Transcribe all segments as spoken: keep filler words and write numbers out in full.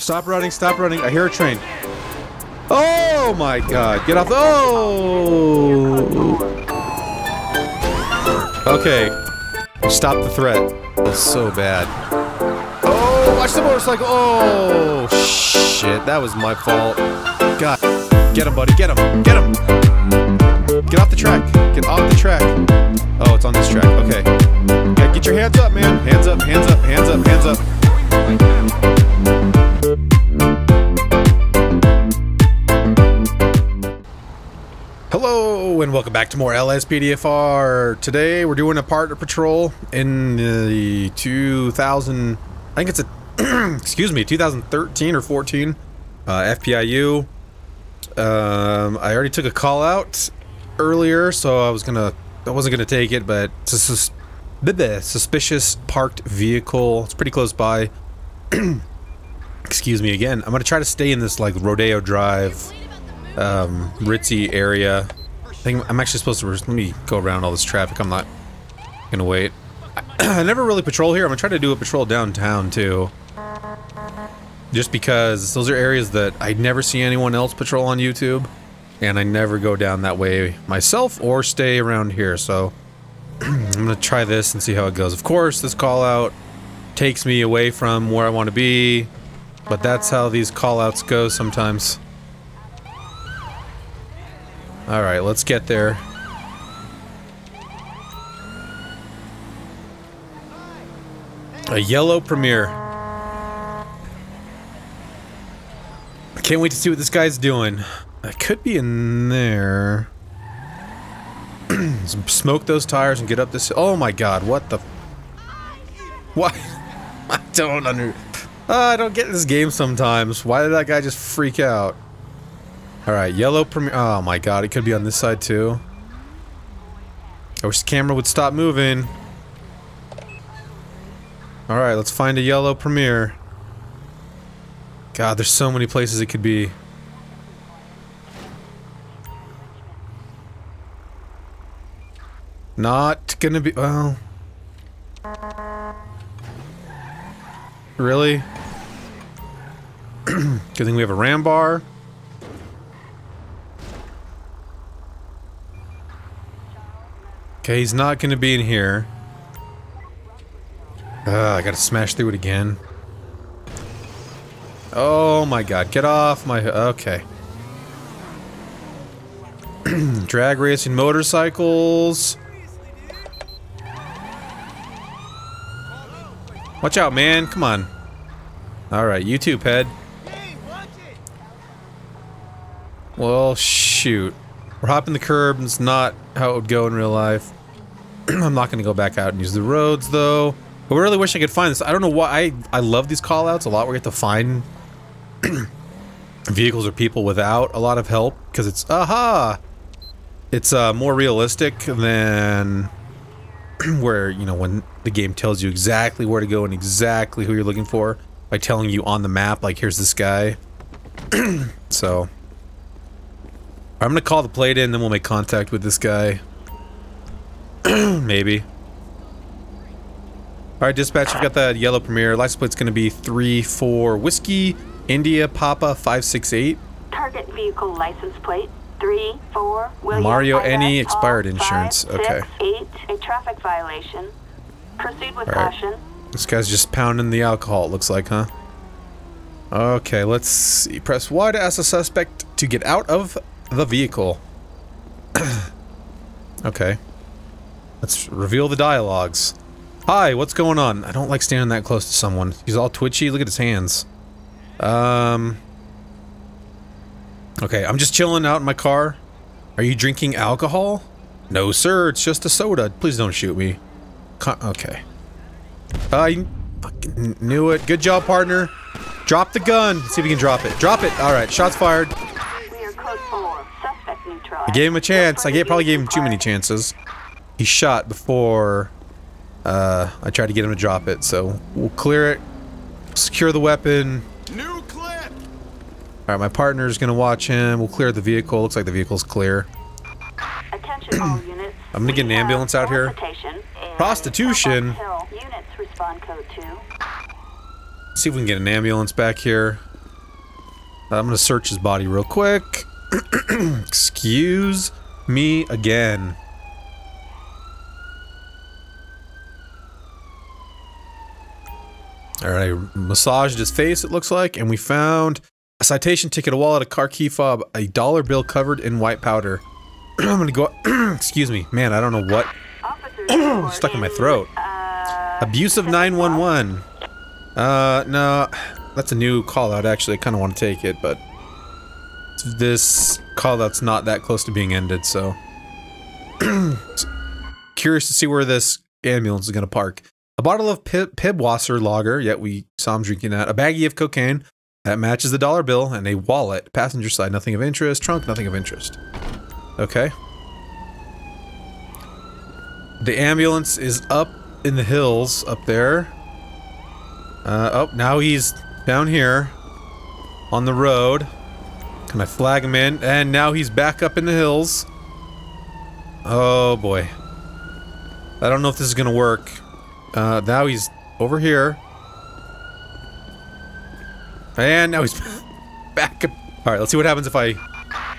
Stop running, stop running. I hear a train. Oh my god, get off the... Oh! Okay. Stop the threat. That's so bad. Oh, watch the motorcycle. Oh, shit. That was my fault. God. Get him, buddy. Get him. Get him. Get off the track. Get off the track. Oh, it's on this track. Okay. Okay, get your hands up, man. Hands up, hands up, hands up, hands up. Hello, and welcome back to more L S P D F R. Today, we're doing a partner patrol in the two thousand... I think it's a... excuse me, two thousand thirteen or fourteen. Uh, F P I U. Um, I already took a call out earlier, so I was gonna... I wasn't gonna take it, but... It's a sus suspicious parked vehicle. It's pretty close by. Excuse me again. I'm gonna try to stay in this, like, Rodeo Drive... Um, ritzy area. I think I'm actually supposed to. Let me go around all this traffic. I'm not gonna wait. I, I never really patrol here. I'm gonna try to do a patrol downtown too, just because those are areas that I never see anyone else patrol on YouTube, and I never go down that way myself or stay around here. So I'm gonna try this and see how it goes. Of course, this call out takes me away from where I want to be, but that's how these call outs go sometimes. All right, let's get there. A yellow Premier. Can't wait to see what this guy's doing. I could be in there. Smoke those tires and get up this. Oh my God! What the? What? I don't under. Oh, I don't get this game sometimes. Why did that guy just freak out? Alright, yellow Premier. Oh my god, it could be on this side too. I wish the camera would stop moving. Alright, let's find a yellow Premier. God, there's so many places it could be. Not gonna be. Well. Really? Good thing we have a ram bar. Okay, he's not gonna be in here. Ugh, I gotta smash through it again. Oh my god, get off my... Okay. Drag racing motorcycles. Watch out, man. Come on. Alright, you too, Ped. Well, shoot. We're hopping the curb, it's not how it would go in real life. I'm not gonna go back out and use the roads though. But I really wish I could find this. I don't know why I, I love these call outs a lot where you have to find vehicles or people without a lot of help, because it's aha! It's uh more realistic than where, you know, when the game tells you exactly where to go and exactly who you're looking for by telling you on the map, like, here's this guy. So I'm gonna call the plate in, then we'll make contact with this guy. Maybe. Alright, dispatch, we've got that yellow Premier. License plate's gonna be three four Whiskey India Papa five six eight. Target vehicle license plate three four William. Mario Any expired insurance. Okay. Eight, a traffic violation. Proceed with caution. This guy's just pounding the alcohol, it looks like, huh? Okay, let's see. Press Y to ask the suspect to get out of the vehicle. Okay. Let's reveal the dialogues. Hi, what's going on? I don't like standing that close to someone. He's all twitchy. Look at his hands. Um. Okay, I'm just chilling out in my car. Are you drinking alcohol? No, sir. It's just a soda. Please don't shoot me. Con okay. I fucking knew it. Good job, partner. Drop the gun. Let's see if we can drop it. Drop it. All right. Shots fired. I gave him a chance. I gave, probably gave him too many chances. He shot before uh, I tried to get him to drop it, so we'll clear it, secure the weapon. New clip. All right, my partner's gonna watch him. We'll clear the vehicle. Looks like the vehicle's clear. Attention all units. I'm gonna get an ambulance out here. Prostitution. Units respond code two. See if we can get an ambulance back here. I'm gonna search his body real quick. Excuse me again. Alright, I massaged his face, it looks like, and we found a citation ticket, a wallet, a car key fob, a dollar bill covered in white powder. I'm gonna go. Excuse me, man, I don't know what. Stuck in my throat. Abusive nine one one. Uh, no, that's a new call out, actually. I kind of want to take it, but this call out's not that close to being ended, so. Curious to see where this ambulance is gonna park. A bottle of Pibwasser lager, yet we saw him drinking that. A baggie of cocaine, that matches the dollar bill, and a wallet. Passenger side, nothing of interest. Trunk, nothing of interest. Okay. The ambulance is up in the hills, up there. Uh, oh, now he's down here, on the road. Can I flag him in? And now he's back up in the hills. Oh boy. I don't know if this is gonna work. Uh, now he's over here. And now he's back up. Alright, let's see what happens if I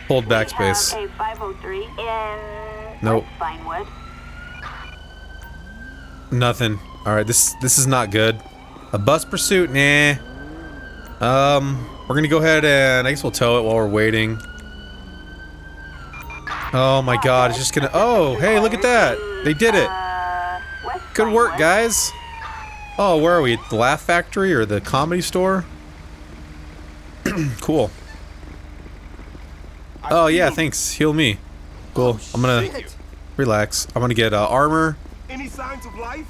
hold backspace. Nope. Nothing. Alright, this this is not good. A bus pursuit? Nah. Um, we're gonna go ahead and I guess we'll tow it while we're waiting. Oh my god, it's just gonna- oh, hey, look at that! They did it! Good work, guys! Oh, where are we? The Laugh Factory or the Comedy Store? Cool. Oh yeah, thanks. Heal me. Cool. I'm gonna relax. I'm gonna get uh, armor. Any signs of life?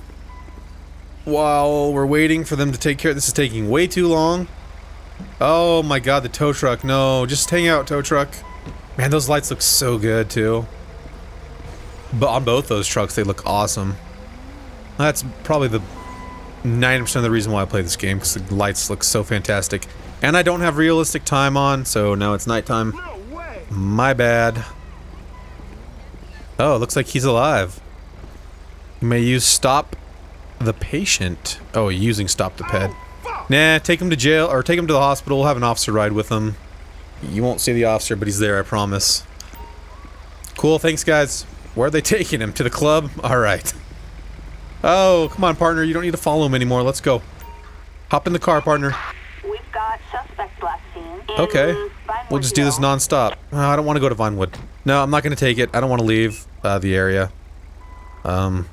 While we're waiting for them to take care. This is taking way too long. Oh my god, the tow truck. No, just hang out, tow truck. Man, those lights look so good too. But on both those trucks, they look awesome. That's probably the ninety percent of the reason why I play this game, because the lights look so fantastic. And I don't have realistic time on, so now it's nighttime. No way. My bad. Oh, it looks like he's alive. You may use stop the patient. Oh, using stop the ped. Oh, nah, take him to jail, or take him to the hospital. We'll have an officer ride with him. You won't see the officer, but he's there, I promise. Cool, thanks guys. Where are they taking him? To the club? Alright. Oh, come on, partner. You don't need to follow him anymore. Let's go. Hop in the car, partner. We've got suspect last seen. Okay. We'll just do this non-stop. Oh, I don't want to go to Vinewood. No, I'm not going to take it. I don't want to leave uh, the area. Um,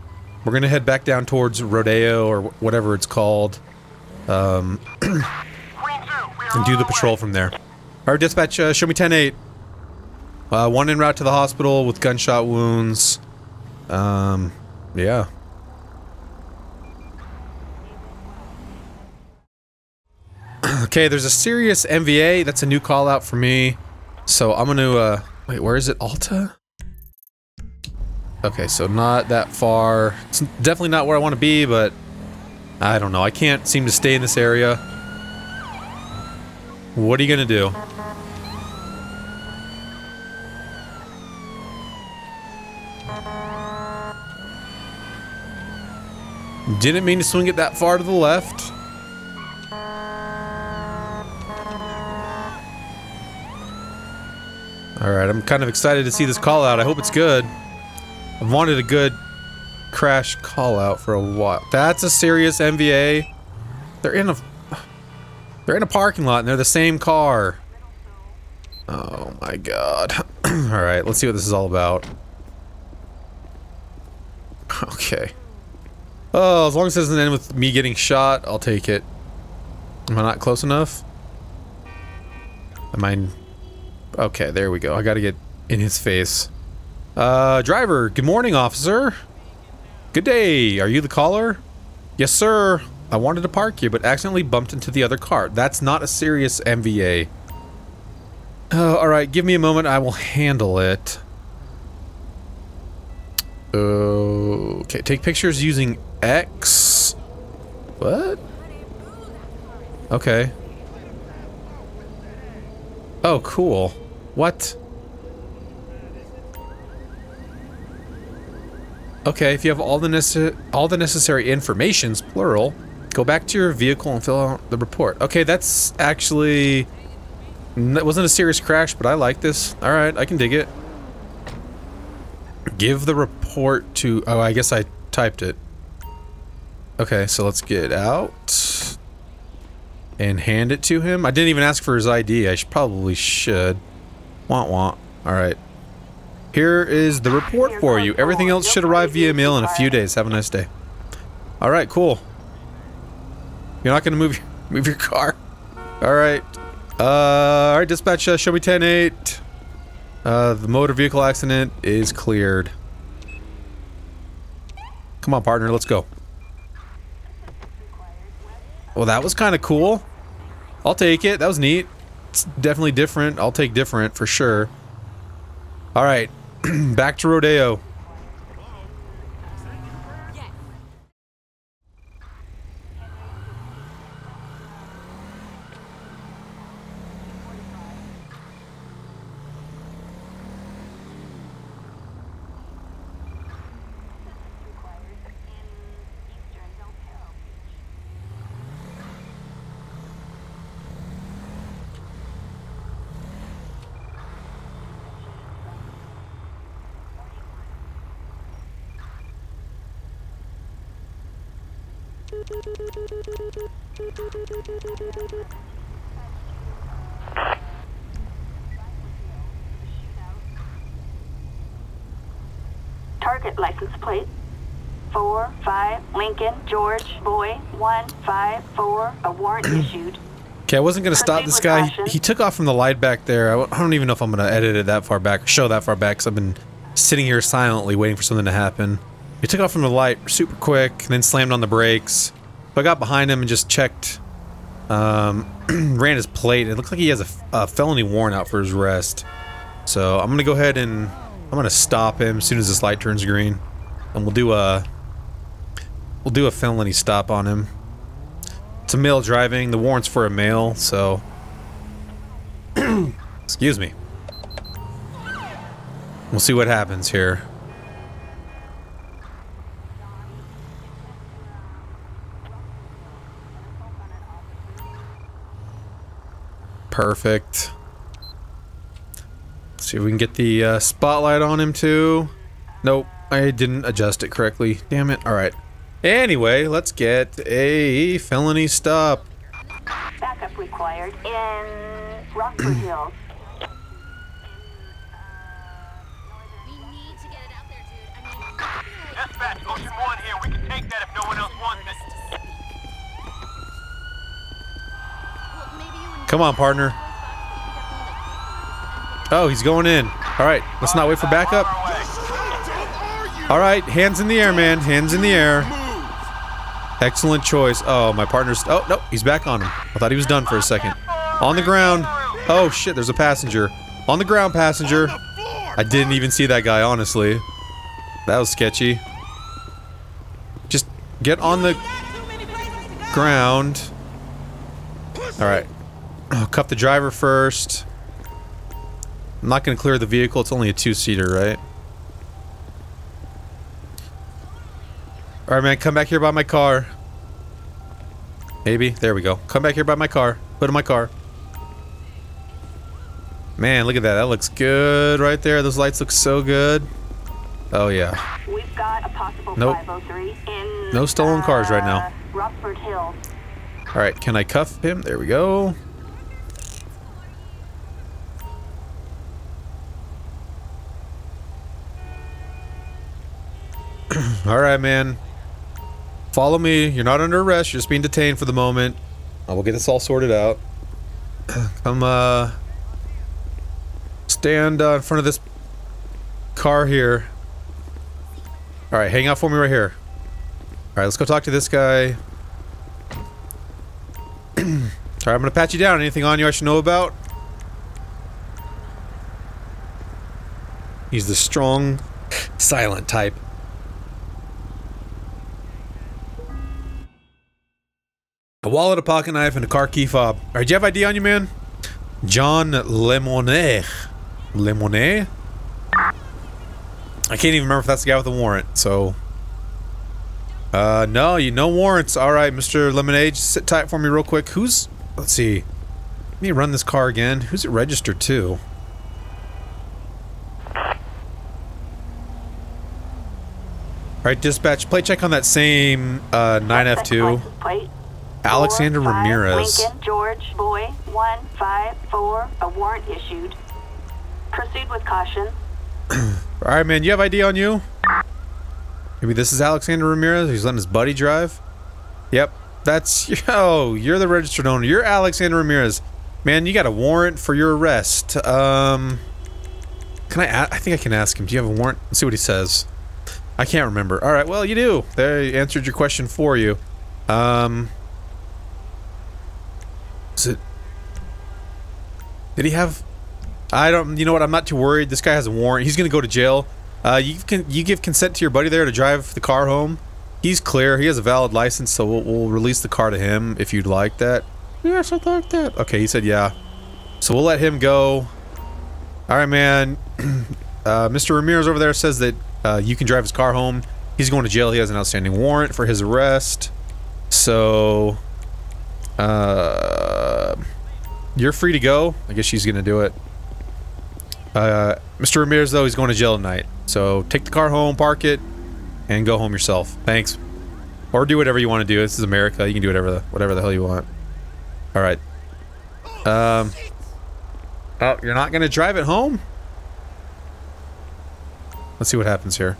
we're going to head back down towards Rodeo or whatever it's called. Um, and do the patrol from there. All right, dispatch, uh, show me ten eight. Uh, one en route to the hospital with gunshot wounds. Um, yeah. Okay, there's a serious M V A. That's a new call out for me. So I'm gonna, uh, wait, where is it? Alta? Okay, so not that far. It's definitely not where I want to be, but I don't know. I can't seem to stay in this area. What are you gonna do? Didn't mean to swing it that far to the left. Alright, I'm kind of excited to see this call out. I hope it's good. I've wanted a good crash call out for a while. That's a serious M V A. They're in a They're in a parking lot and they're the same car. Oh my god. Alright, let's see what this is all about. Okay. Oh, as long as it doesn't end with me getting shot, I'll take it. Am I not close enough? Am I Okay, there we go. I gotta get in his face. Uh, driver, good morning, officer. Good day. Are you the caller? Yes, sir. I wanted to park you, but accidentally bumped into the other car. That's not a serious M V A. Uh, alright, give me a moment. I will handle it. Okay, take pictures using X. What? Okay. Oh, cool. What? Okay, if you have all the necessary all the necessary informations, plural, go back to your vehicle and fill out the report. Okay, that's actually It wasn't a serious crash, but I like this. All right, I can dig it. Give the report to... Oh, I guess I typed it. Okay, so let's get out. And hand it to him. I didn't even ask for his I D. I should, probably should. Womp womp. All right. Here is the report for you. Everything else should arrive via mail in a few days. Have a nice day. All right, cool. You're not going to move your, move your car. All right. Uh, all right, dispatch, uh, show me ten eight. Uh, the motor vehicle accident is cleared. Come on, partner, let's go. Well, that was kind of cool. I'll take it. That was neat. It's definitely different. I'll take different for sure. All right, back to Rodeo. Target license plate four five Lincoln George Boy one five four. A warrant issued. Okay, I wasn't gonna stop this guy. He, he took off from the light back there. I, I don't even know if I'm gonna edit it that far back, show that far back, because I've been sitting here silently waiting for something to happen. He took off from the light super quick, and then slammed on the brakes. So I got behind him and just checked, um, ran his plate. It looks like he has a, a felony warrant out for his arrest. So I'm gonna go ahead and I'm gonna stop him as soon as this light turns green, and we'll do a we'll do a felony stop on him. It's a male driving. The warrant's for a male, so excuse me. We'll see what happens here. Perfect. Let's see if we can get the uh, spotlight on him too. Nope, I didn't adjust it correctly. Damn it. All right. Anyway, let's get a felony stop. Backup required in Rockford Hill. We need to get it out there, dude. I mean, dispatch, motion one here. We can take that if no one else wants it. Come on, partner. Oh, he's going in. All right, let's not wait for backup. All right, hands in the air, man. Hands in the air. Excellent choice. Oh, my partner's... Oh, no, he's back on him. I thought he was done for a second. On the ground. Oh, shit, there's a passenger. On the ground, passenger. I didn't even see that guy, honestly. That was sketchy. Just get on the ground. All right. Oh, cuff the driver first. I'm not going to clear the vehicle. It's only a two-seater, right? All right, man. Come back here by my car. Maybe. There we go. Come back here by my car. Put in my car. Man, look at that. That looks good right there. Those lights look so good. Oh, yeah. We've got a possible nope. five oh three in, no stolen uh, cars right now. Rockford Hill. All right. Can I cuff him? There we go. All right, man. Follow me. You're not under arrest. You're just being detained for the moment. I will get this all sorted out. Come, uh... Stand uh, in front of this car here. All right, hang out for me right here. All right, let's go talk to this guy. All right, I'm gonna pat you down. Anything on you I should know about? He's the strong, silent type. A wallet, a pocket knife, and a car key fob. All right, do you have I D on you, man? John Lemonet. Lemonet? I can't even remember if that's the guy with the warrant, so... Uh, no, you no warrants. All right, Mister Lemonade, sit tight for me real quick. Who's... Let's see. Let me run this car again. Who's it registered to? Alright, dispatch, plate check on that same uh, nine F two. Plate. Alexander four, five, Ramirez. Lincoln, George, boy, one five four. A warrant issued. Proceed with caution. Alright, man, you have I D on you? Maybe this is Alexander Ramirez. He's letting his buddy drive. Yep, that's... Yo, you're the registered owner. You're Alexander Ramirez. Man, you got a warrant for your arrest. Um, can I... I think I can ask him. Do you have a warrant? Let's see what he says. I can't remember. Alright, well, you do. They answered your question for you. Um... Is it... Did he have... I don't... You know what? I'm not too worried. This guy has a warrant. He's gonna go to jail. Uh, you can... You give consent to your buddy there to drive the car home. He's clear. He has a valid license, so we'll, we'll release the car to him if you'd like that. Yeah, something like that. Okay, he said yeah. So we'll let him go. Alright, man. uh, Mister Ramirez over there says that Uh, you can drive his car home. He's going to jail. He has an outstanding warrant for his arrest. So, uh, you're free to go. I guess she's going to do it. Uh, Mister Ramirez, though, he's going to jail tonight. So take the car home, park it, and go home yourself. Thanks. Or do whatever you want to do. This is America. You can do whatever the, whatever the hell you want. All right. Um, oh, you're not going to drive it home? Let's see what happens here.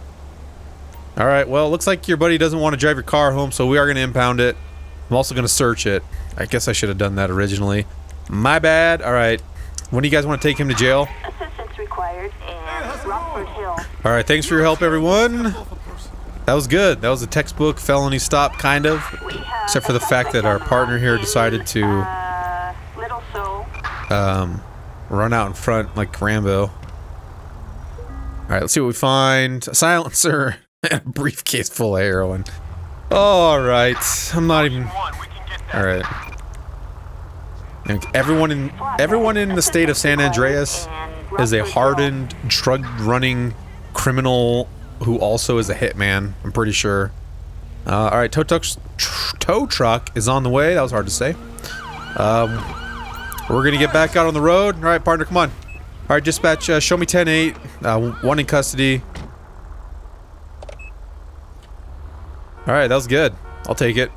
Alright, well, it looks like your buddy doesn't want to drive your car home, so we are going to impound it. I'm also going to search it. I guess I should have done that originally. My bad. Alright. When do you guys want to take him to jail? Assistance required in Rockford Hill. Alright, thanks for your help, everyone. That was good. That was a textbook felony stop, kind of. Except for the fact that our partner here decided to um, run out in front like Rambo. Alright, let's see what we find. A silencer and a briefcase full of heroin. Alright. I'm not even... Alright. Everyone in everyone in the state of San Andreas is a hardened, drug-running criminal who also is a hitman, I'm pretty sure. Uh, Alright, tow, tow truck is on the way. That was hard to say. Um, we're gonna get back out on the road. Alright, partner, come on. Alright, dispatch, uh, show me ten eight, uh, one in custody. Alright, that was good. I'll take it.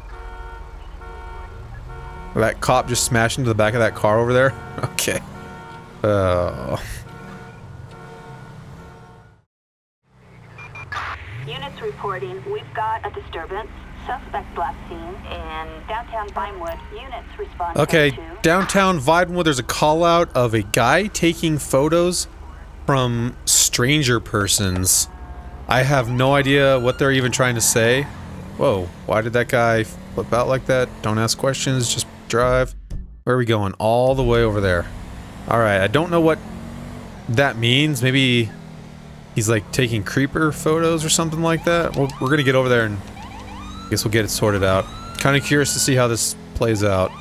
That cop just smashed into the back of that car over there? Okay. Oh. Units reporting, we've got a disturbance. Suspect black scene in downtown Vinewood. Units respond. Okay, downtown Vinewood, there's a call out of a guy taking photos from stranger persons. I have no idea what they're even trying to say. Whoa, why did that guy flip out like that? Don't ask questions, just drive. Where are we going? All the way over there. Alright, I don't know what that means. Maybe he's like taking creeper photos or something like that. We're, we're gonna get over there and guess we'll get it sorted out. Kind of curious to see how this plays out.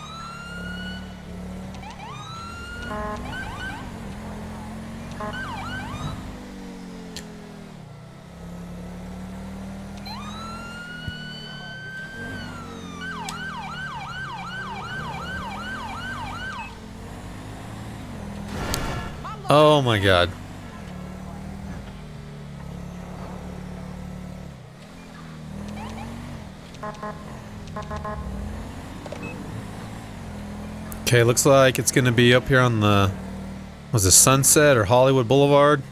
Oh my god. Okay, looks like it's gonna be up here on the... Was it Sunset or Hollywood Boulevard?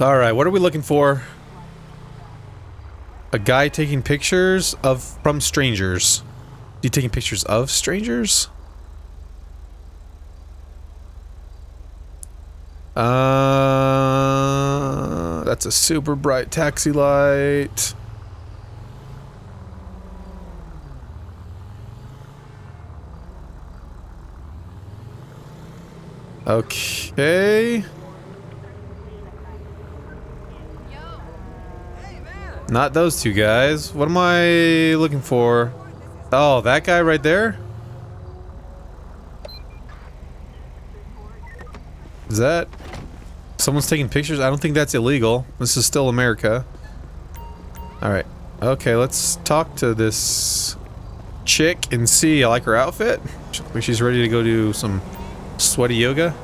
Alright, what are we looking for? A guy taking pictures of... from strangers. Is he taking pictures of strangers? Uh... That's a super bright taxi light. Okay. Not those two guys. What am I looking for? Oh, that guy right there? Is that... Someone's taking pictures? I don't think that's illegal. This is still America. Alright. Okay, let's talk to this chick and see. I like her outfit. She's ready to go do some sweaty yoga.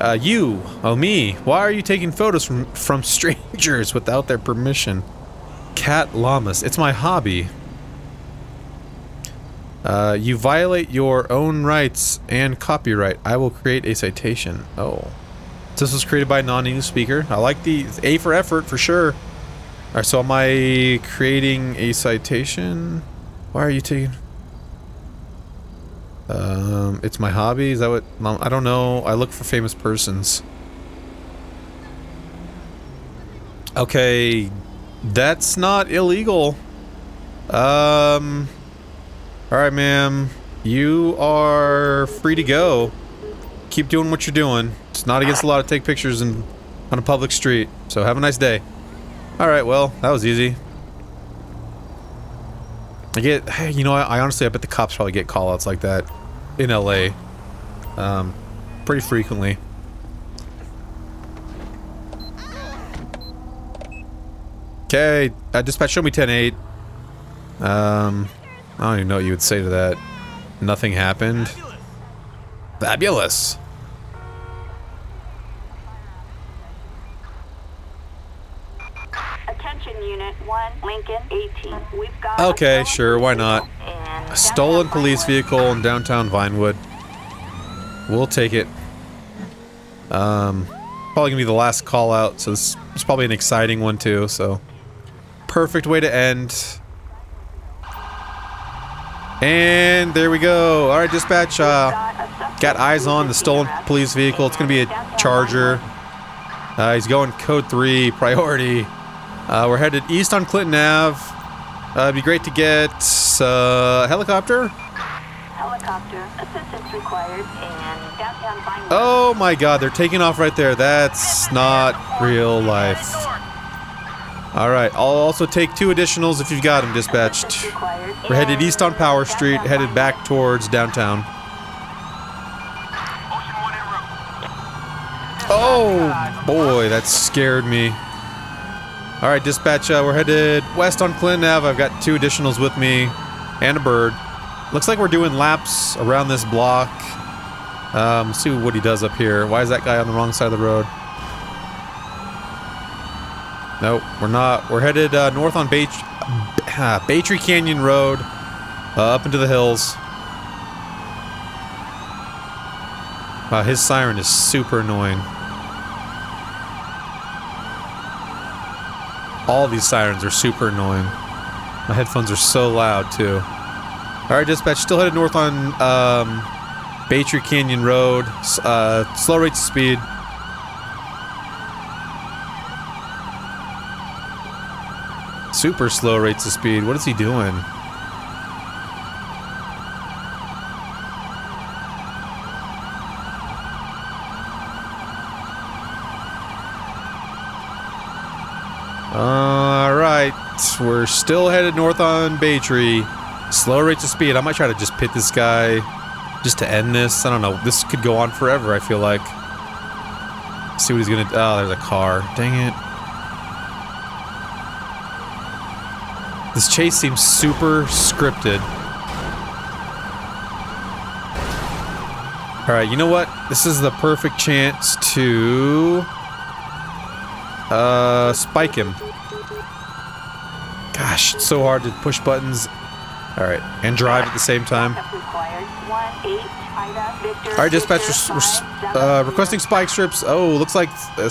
Uh, you, oh me, why are you taking photos from, from strangers without their permission? Cat llamas, it's my hobby. Uh, you violate your own rights and copyright. I will create a citation. Oh. This was created by a non-English speaker. I like the A for effort, for sure. Alright, so am I creating a citation? Why are you taking... Um, it's my hobby? Is that what... I don't know. I look for famous persons. Okay. That's not illegal. Um... Alright, ma'am. You are free to go. Keep doing what you're doing. It's not against the law to take pictures in, on a public street. So have a nice day. Alright, well, that was easy. I get... Hey, you know, I, I honestly, I bet the cops probably get call-outs like that in L A. Um, pretty frequently. Okay. Uh, dispatch, show me ten eight. Um... I don't even know what you would say to that. Nothing happened. Fabulous. Fabulous. Attention unit one, Lincoln eighteen. We've got okay, sure, why not? A stolen police vehicle in downtown Vinewood. We'll take it. Um, probably gonna be the last call out, so this is probably an exciting one too, so. Perfect way to end. And there we go. All right, dispatch. Uh, got eyes on the stolen police vehicle. It's gonna be a Charger. Uh, he's going code three priority. Uh, we're headed east on Clinton Avenue. Uh, it'd be great to get uh, a helicopter. Helicopter assistance required and downtown Vinewood. Oh my God! They're taking off right there. That's not real life. All right, I'll also take two additionals if you've got them dispatched. We're headed east on Power Street, headed back towards downtown. Oh boy, that scared me. All right, dispatch, uh, we're headed west on Clinton Avenue. I've got two additionals with me and a bird. Looks like we're doing laps around this block. Um, see what he does up here. Why is that guy on the wrong side of the road? Nope, we're not. We're headed uh, north on Bay uh, Baytree Canyon Road, uh, up into the hills. Wow, his siren is super annoying. All these sirens are super annoying. My headphones are so loud, too. Alright, dispatch, still headed north on um, Baytree Canyon Road. Uh, slow rate to speed. Super slow rates of speed. What is he doing? Alright. We're still headed north on Baytree. Slow rates of speed. I might try to just pit this guy just to end this. I don't know. This could go on forever, I feel like. Let's see what he's gonna... Oh, there's a car. Dang it. This chase seems super scripted. Alright, you know what? This is the perfect chance to... Uh, spike him. Gosh, it's so hard to push buttons. Alright, and drive at the same time. Alright, dispatch, we're, uh, requesting spike strips. Oh, looks like uh,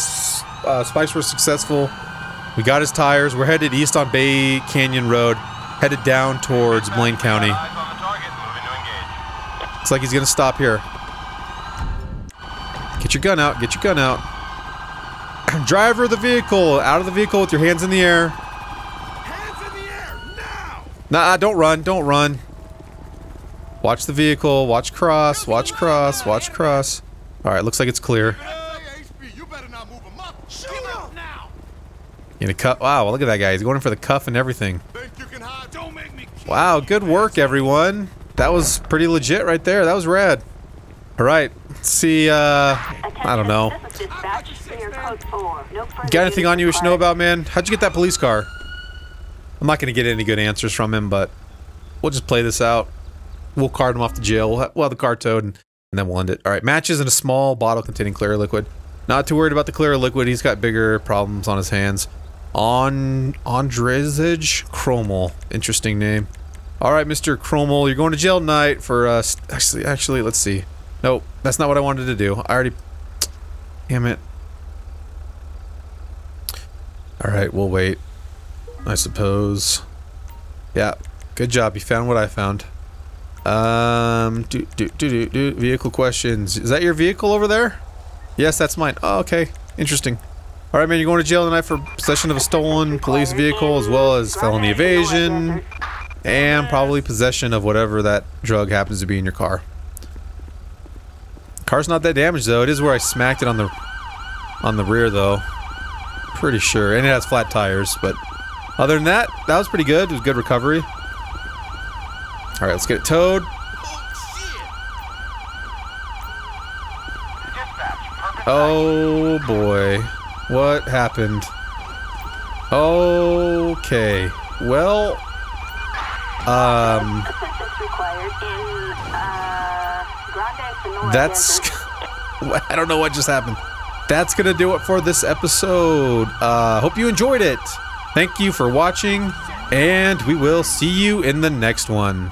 uh, spikes were successful. We got his tires. We're headed east on Bay Canyon Road, headed down towards Blaine County. Looks like he's gonna stop here. Get your gun out. Get your gun out. Driver of the vehicle, out of the vehicle with your hands in the air. Hands in the air now. Nah, don't run. Don't run. Watch the vehicle. Watch cross. Watch cross. Watch cross. All right, looks like it's clear. In a cuff. Wow, look at that guy. He's going in for the cuff and everything. Wow, good work, everyone. That was pretty legit right there. That was rad. All right. Let's see, uh, I don't know. Got anything on you we should know about, man? How'd you get that police car? I'm not going to get any good answers from him, but we'll just play this out. We'll cart him off to jail. We'll have, we'll have the car towed, and, and then we'll end it. All right, matches in a small bottle containing clear liquid. Not too worried about the clear liquid. He's got bigger problems on his hands. On Andrzej Kromel. Interesting name. All right, Mister Kromel, you're going to jail tonight for, uh, actually, actually, let's see. Nope, that's not what I wanted to do. I already, damn it. All right, we'll wait, I suppose. Yeah, good job. You found what I found. Um, do, do, do, do, do, vehicle questions. Is that your vehicle over there? Yes, that's mine. Oh, okay, interesting. All right, man, you're going to jail tonight for possession of a stolen police vehicle as well as felony evasion and probably possession of whatever that drug happens to be in your car. Car's not that damaged, though. It is where I smacked it on the on the rear, though. Pretty sure. And it has flat tires, but other than that, that was pretty good. It was good recovery. All right, let's get it towed. Oh, boy. What happened? Okay. Well, um... that's... I don't know what just happened. That's gonna do it for this episode. Uh, hope you enjoyed it. Thank you for watching, and we will see you in the next one.